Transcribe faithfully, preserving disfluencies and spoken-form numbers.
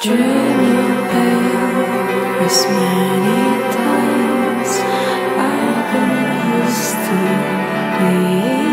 Dreaming Paris many times I got used to being